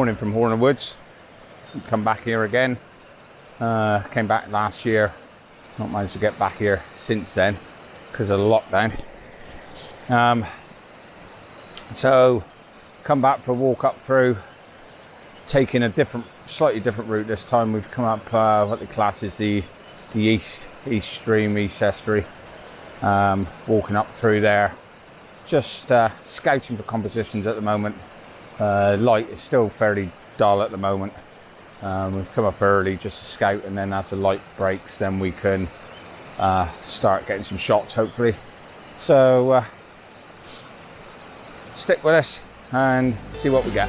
morning from Horner Woods. Come back here again. Came back last year. Not managed to get back here since then because of the lockdown. So come back for a walk up through, taking a different, slightly different route this time. We've come up what the class is the east stream, east estuary. Walking up through there, just scouting for compositions at the moment. Light is still fairly dull at the moment. We've come up early just to scout, and then as the light breaks, then we can start getting some shots, hopefully. So stick with us and see what we get.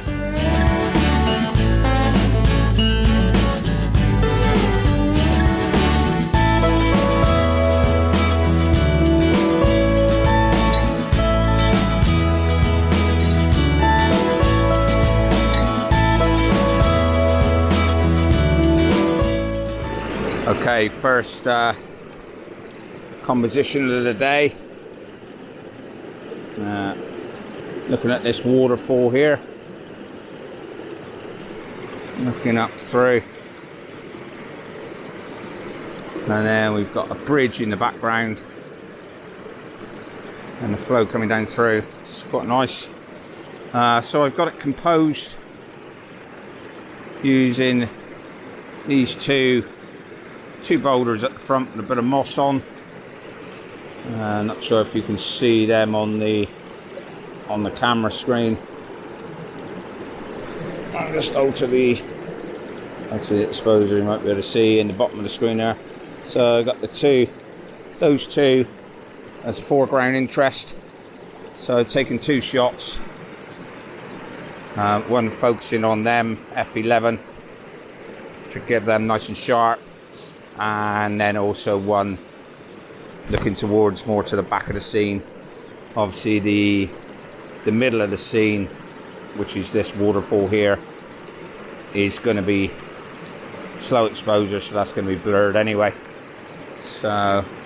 Okay, first composition of the day. Looking at this waterfall here. Looking up through. And then we've got a bridge in the background. And the flow coming down through. It's quite nice. So I've got it composed using these two boulders at the front and a bit of moss on. Not sure if you can see them on the camera screen. I'll just alter the exposure, you might be able to see in the bottom of the screen there. So I've got those two as foreground interest. So I've taken two shots, one focusing on them, F11, to give them nice and sharp, and then also one looking towards more to the back of the scene, obviously the middle of the scene, which is this waterfall here, is going to be slow exposure, so that's going to be blurred anyway. So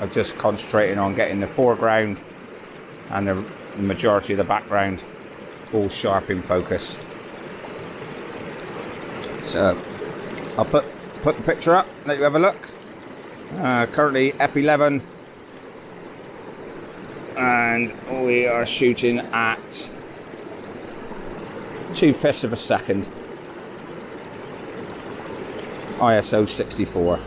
I'm just concentrating on getting the foreground and the majority of the background all sharp in focus. So I'll put the picture up, let you have a look. Currently F11, and we are shooting at 2/5 of a second, ISO 64.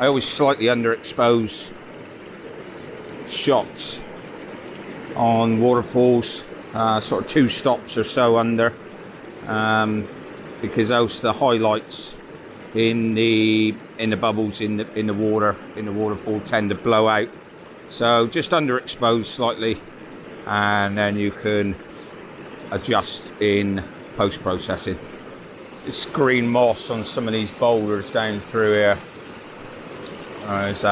I always slightly underexpose shots on waterfalls, sort of two stops or so under, because else the highlights in the bubbles in the waterfall tend to blow out. So just underexpose slightly, and then you can adjust in post-processing. It's green moss on some of these boulders down through here. It's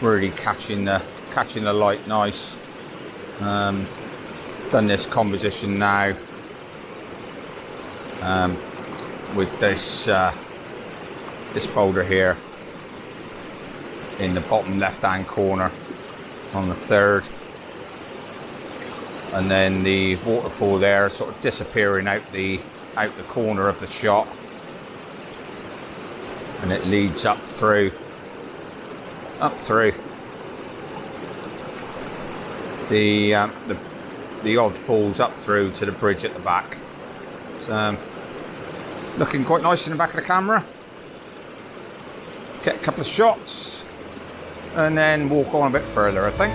really catching the light nice. Done this composition now with this boulder here in the bottom left-hand corner on the third, and then the waterfall there sort of disappearing out the corner of the shot, and it leads up through the odd falls up through to the bridge at the back. It's looking quite nice in the back of the camera. Get a couple of shots and then walk on a bit further, I think.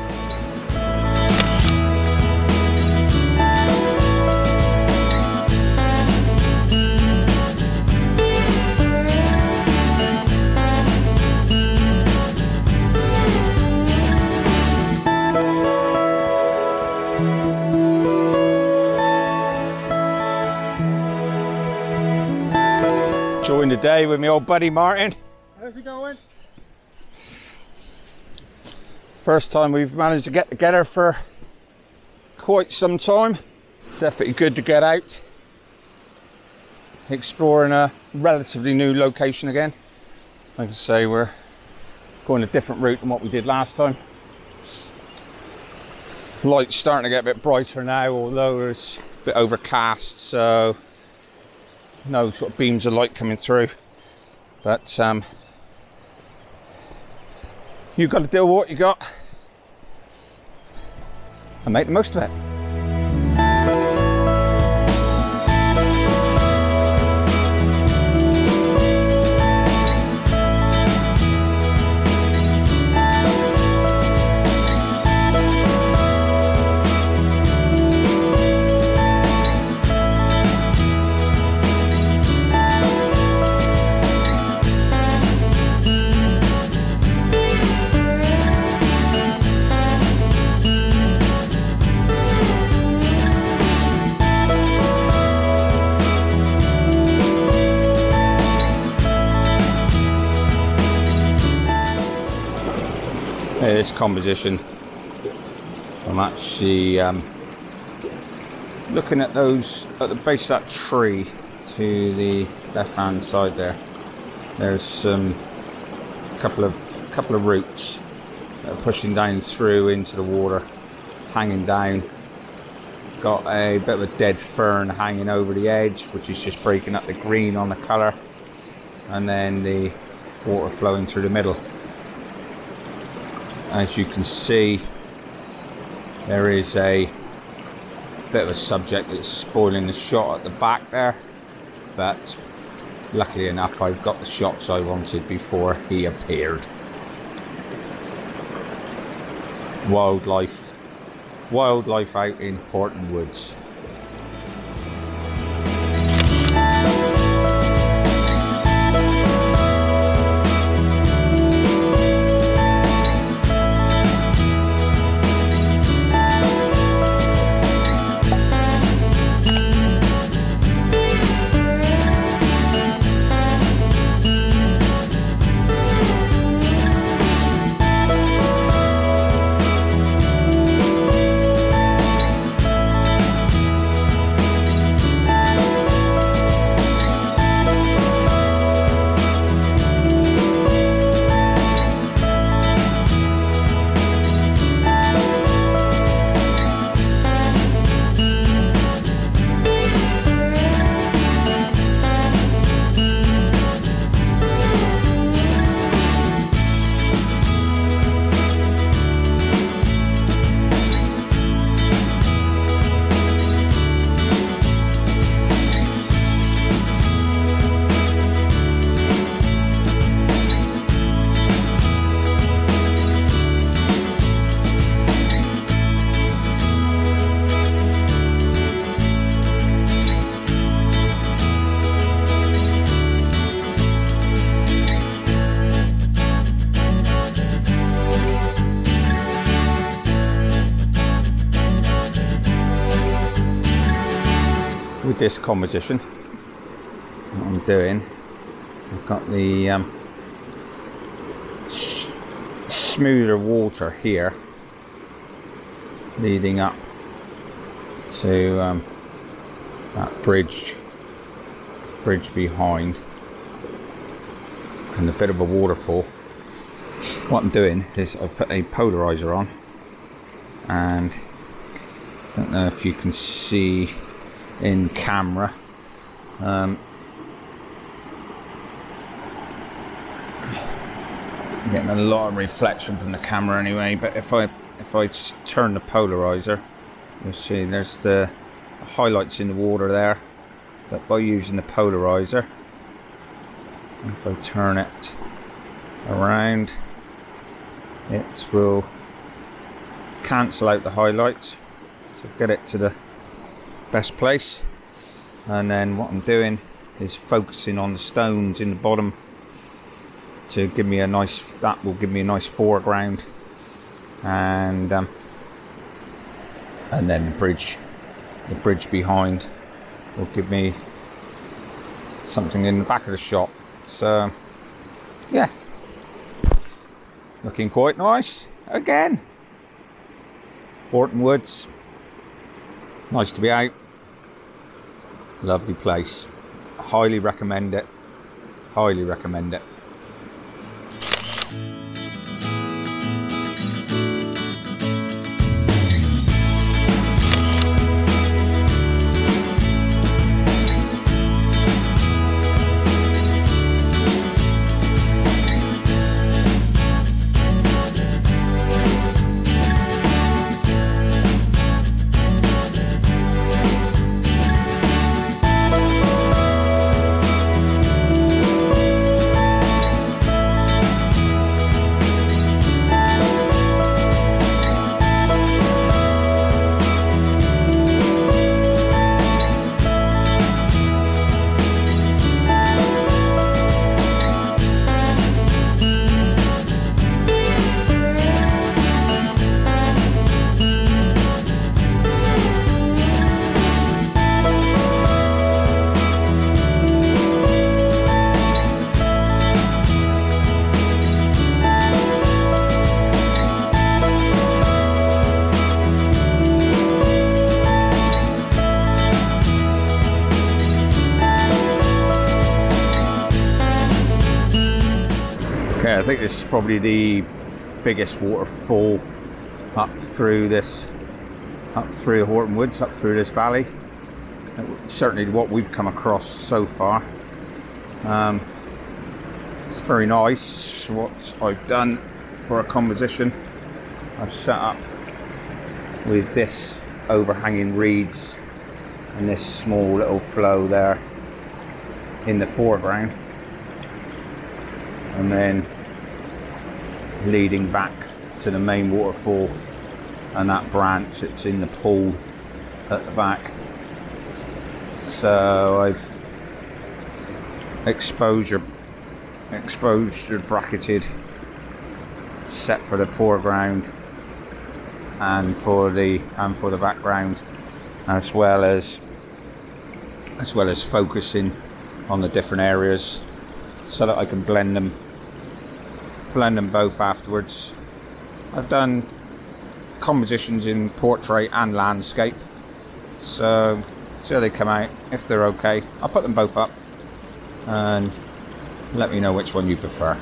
today with my old buddy Martin. How's it going? First time we've managed to get together for quite some time. Definitely good to get out, exploring a relatively new location again. Like I say, we're going a different route than what we did last time. Light's starting to get a bit brighter now, although it's a bit overcast, so no sort of beams of light coming through. But you've got to deal with what you got and make the most of it. This composition, I'm actually looking at those at the base of that tree to the left hand side there. There's some couple of roots that are pushing down through into the water, hanging down. Got a bit of a dead fern hanging over the edge, which is just breaking up the green on the colour, and then the water flowing through the middle. As you can see, there is a bit of a subject that's spoiling the shot at the back there, but luckily enough I've got the shots I wanted before he appeared. Wildlife out in Horner Woods. With this composition, what I'm doing, I've got the smoother water here leading up to that bridge behind, and a bit of a waterfall. What I'm doing is I've put a polarizer on, and I don't know if you can see in camera, getting a lot of reflection from the camera anyway, but if I just turn the polarizer, you'll see there's the highlights in the water there. But by using the polarizer, if I turn it around, it will cancel out the highlights, so get it to the best place. And then what I'm doing is focusing on the stones in the bottom to give me a nice, that will give me a nice foreground, and then the bridge behind will give me something in the back of the shot. So yeah, looking quite nice again. Horner Woods, nice to be out, lovely place, highly recommend it, highly recommend it. Okay, I think this is probably the biggest waterfall up through Horner Woods, up through this valley. Certainly what we've come across so far. It's very nice. What I've done for a composition, I've set up with this overhanging reeds and this small little flow there in the foreground, and then leading back to the main waterfall and that branch that's in the pool at the back. So I've exposure bracketed, set for the foreground and for the background, as well as focusing on the different areas so that I can blend them both afterwards. I've done compositions in portrait and landscape, so see how they come out. If they're okay, I'll put them both up and let me know which one you prefer.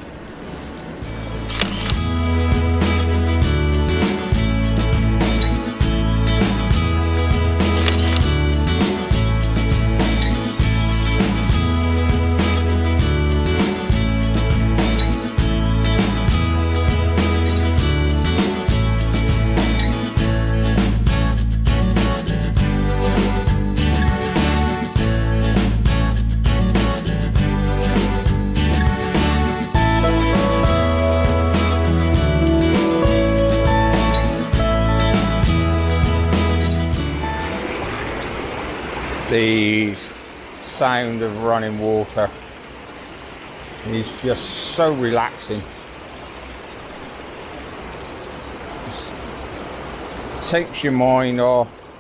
The sound of running water is just so relaxing. Just takes your mind off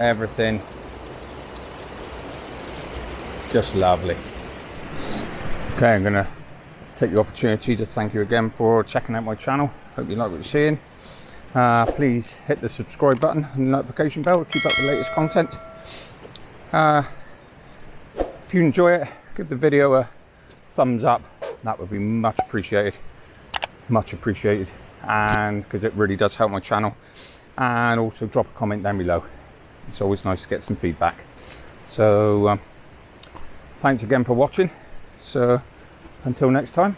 everything. Just lovely. Okay, I'm gonna take the opportunity to thank you again for checking out my channel. Hope you like what you're seeing. Please hit the subscribe button and the notification bell to keep up with the latest content. If you enjoy it, give the video a thumbs up. That would be much appreciated, much appreciated, and because it really does help my channel. And also drop a comment down below. It's always nice to get some feedback. So thanks again for watching. So until next time,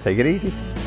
take it easy.